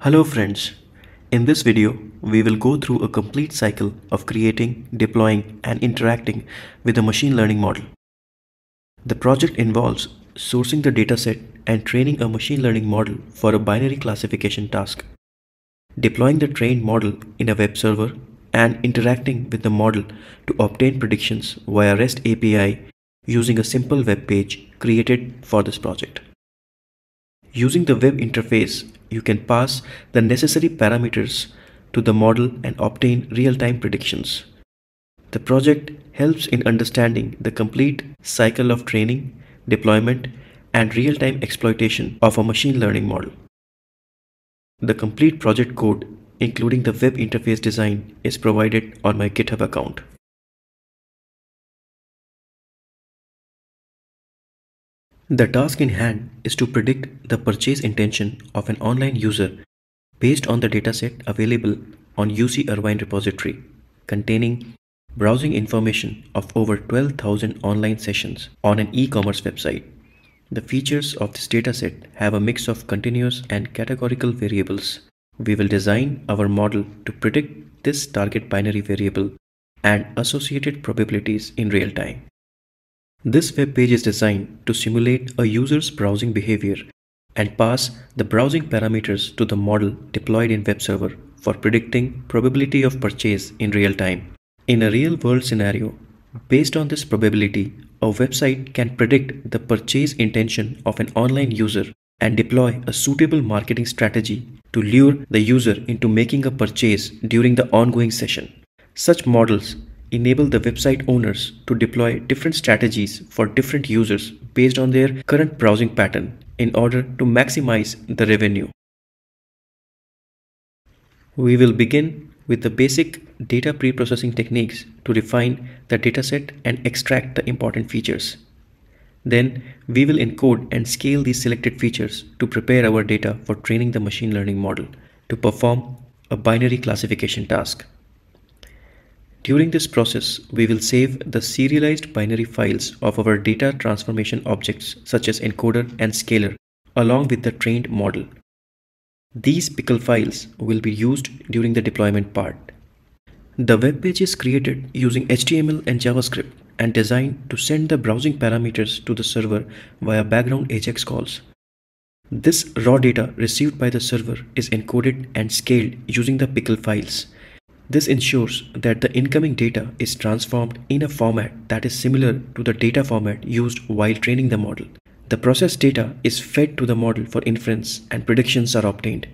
Hello friends, in this video we will go through a complete cycle of creating, deploying and interacting with a machine learning model. The project involves sourcing the dataset and training a machine learning model for a binary classification task, deploying the trained model in a web server and interacting with the model to obtain predictions via REST API using a simple web page created for this project. Using the web interface, you can pass the necessary parameters to the model and obtain real-time predictions. The project helps in understanding the complete cycle of training, deployment, and real-time exploitation of a machine learning model. The complete project code, including the web interface design, is provided on my GitHub account. The task in hand is to predict the purchase intention of an online user based on the dataset available on UC Irvine repository, containing browsing information of over 12,000 online sessions on an e-commerce website. The features of this dataset have a mix of continuous and categorical variables. We will design our model to predict this target binary variable and associated probabilities in real time. This web page is designed to simulate a user's browsing behavior and pass the browsing parameters to the model deployed in web server for predicting probability of purchase in real time. In a real-world scenario, based on this probability, a website can predict the purchase intention of an online user and deploy a suitable marketing strategy to lure the user into making a purchase during the ongoing session. Such models enable the website owners to deploy different strategies for different users based on their current browsing pattern in order to maximize the revenue. We will begin with the basic data pre-processing techniques to refine the dataset and extract the important features. Then we will encode and scale these selected features to prepare our data for training the machine learning model to perform a binary classification task. During this process, we will save the serialized binary files of our data transformation objects such as encoder and scaler along with the trained model. These pickle files will be used during the deployment part. The web page is created using HTML and JavaScript and designed to send the browsing parameters to the server via background AJAX calls. This raw data received by the server is encoded and scaled using the pickle files. This ensures that the incoming data is transformed in a format that is similar to the data format used while training the model. The processed data is fed to the model for inference and predictions are obtained.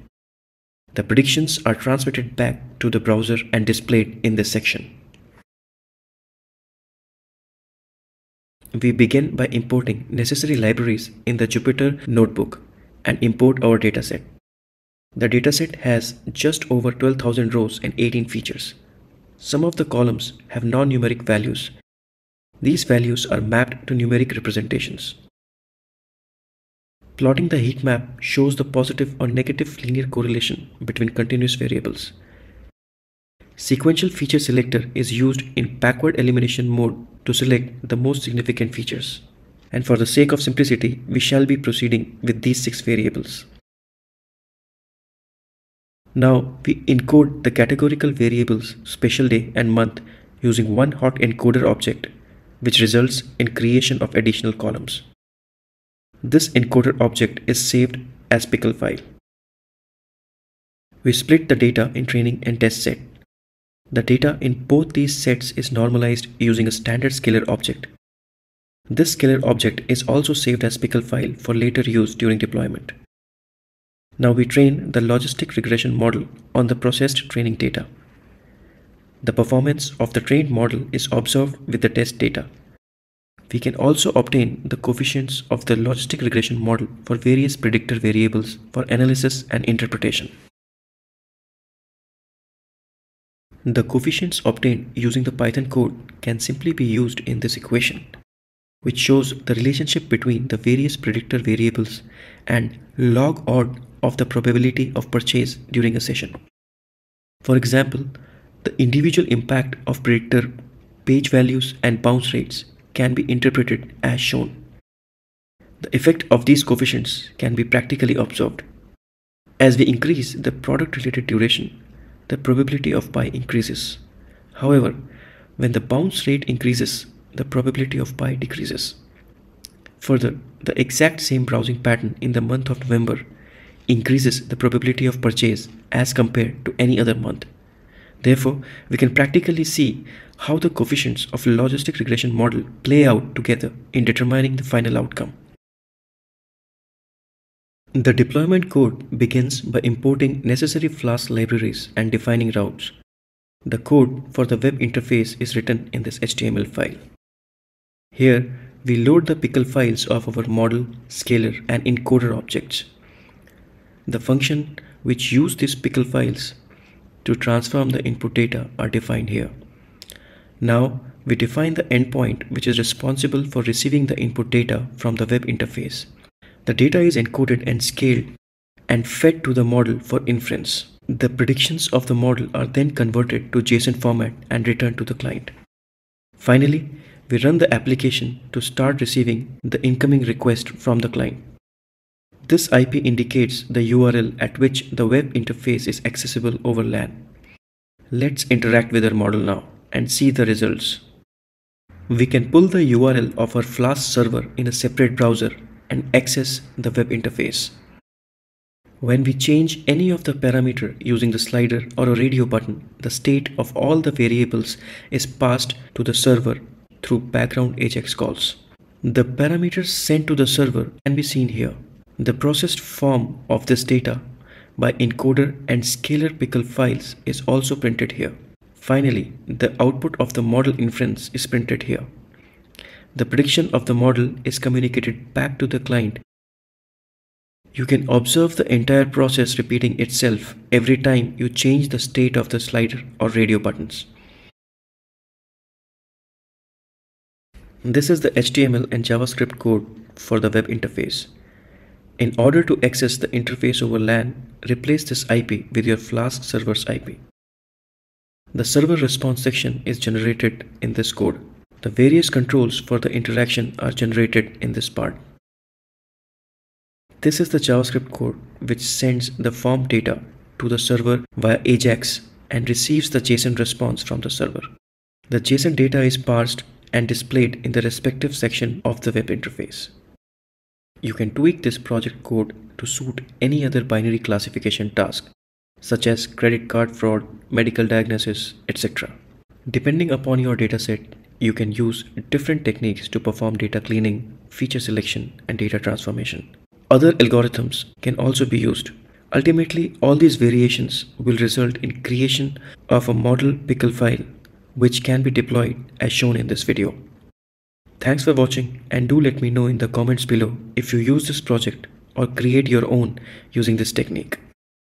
The predictions are transmitted back to the browser and displayed in this section. We begin by importing necessary libraries in the Jupyter Notebook and import our dataset. The dataset has just over 12,000 rows and 18 features. Some of the columns have non-numeric values. These values are mapped to numeric representations. Plotting the heat map shows the positive or negative linear correlation between continuous variables. Sequential feature selector is used in backward elimination mode to select the most significant features. And for the sake of simplicity, we shall be proceeding with these 6 variables. Now we encode the categorical variables special day and month using one hot encoder object, which results in creation of additional columns. This encoder object is saved as pickle file. We split the data in training and test set. The data in both these sets is normalized using a standard scalar object. This scalar object is also saved as pickle file for later use during deployment. Now we train the logistic regression model on the processed training data. The performance of the trained model is observed with the test data. We can also obtain the coefficients of the logistic regression model for various predictor variables for analysis and interpretation. The coefficients obtained using the Python code can simply be used in this equation, which shows the relationship between the various predictor variables and log odd of the probability of purchase during a session. For example, the individual impact of predictor page values and bounce rates can be interpreted as shown. The effect of these coefficients can be practically observed. As we increase the product-related duration, the probability of buy increases. However, when the bounce rate increases, the probability of buy decreases. Further, the exact same browsing pattern in the month of November increases the probability of purchase as compared to any other month. Therefore, we can practically see how the coefficients of logistic regression model play out together in determining the final outcome. The deployment code begins by importing necessary Flask libraries and defining routes. The code for the web interface is written in this HTML file. Here, we load the pickle files of our model, scalar, and encoder objects. The function which use these pickle files to transform the input data are defined here. Now, we define the endpoint which is responsible for receiving the input data from the web interface. The data is encoded and scaled and fed to the model for inference. The predictions of the model are then converted to JSON format and returned to the client. Finally, we run the application to start receiving the incoming request from the client. This IP indicates the URL at which the web interface is accessible over LAN. Let's interact with our model now and see the results. We can pull the URL of our Flask server in a separate browser and access the web interface. When we change any of the parameter using the slider or a radio button, the state of all the variables is passed to the server through background AJAX calls. The parameters sent to the server can be seen here. The processed form of this data by encoder and scalar pickle files is also printed here. Finally, the output of the model inference is printed here. The prediction of the model is communicated back to the client. You can observe the entire process repeating itself every time you change the state of the slider or radio buttons. This is the HTML and JavaScript code for the web interface. In order to access the interface over LAN, replace this IP with your Flask server's IP. The server response section is generated in this code. The various controls for the interaction are generated in this part. This is the JavaScript code which sends the form data to the server via AJAX and receives the JSON response from the server. The JSON data is parsed and displayed in the respective section of the web interface. You can tweak this project code to suit any other binary classification task, such as credit card fraud, medical diagnosis, etc. Depending upon your dataset, you can use different techniques to perform data cleaning, feature selection, and data transformation. Other algorithms can also be used. Ultimately, all these variations will result in creation of a model pickle file, which can be deployed as shown in this video. Thanks for watching, and do let me know in the comments below if you use this project or create your own using this technique.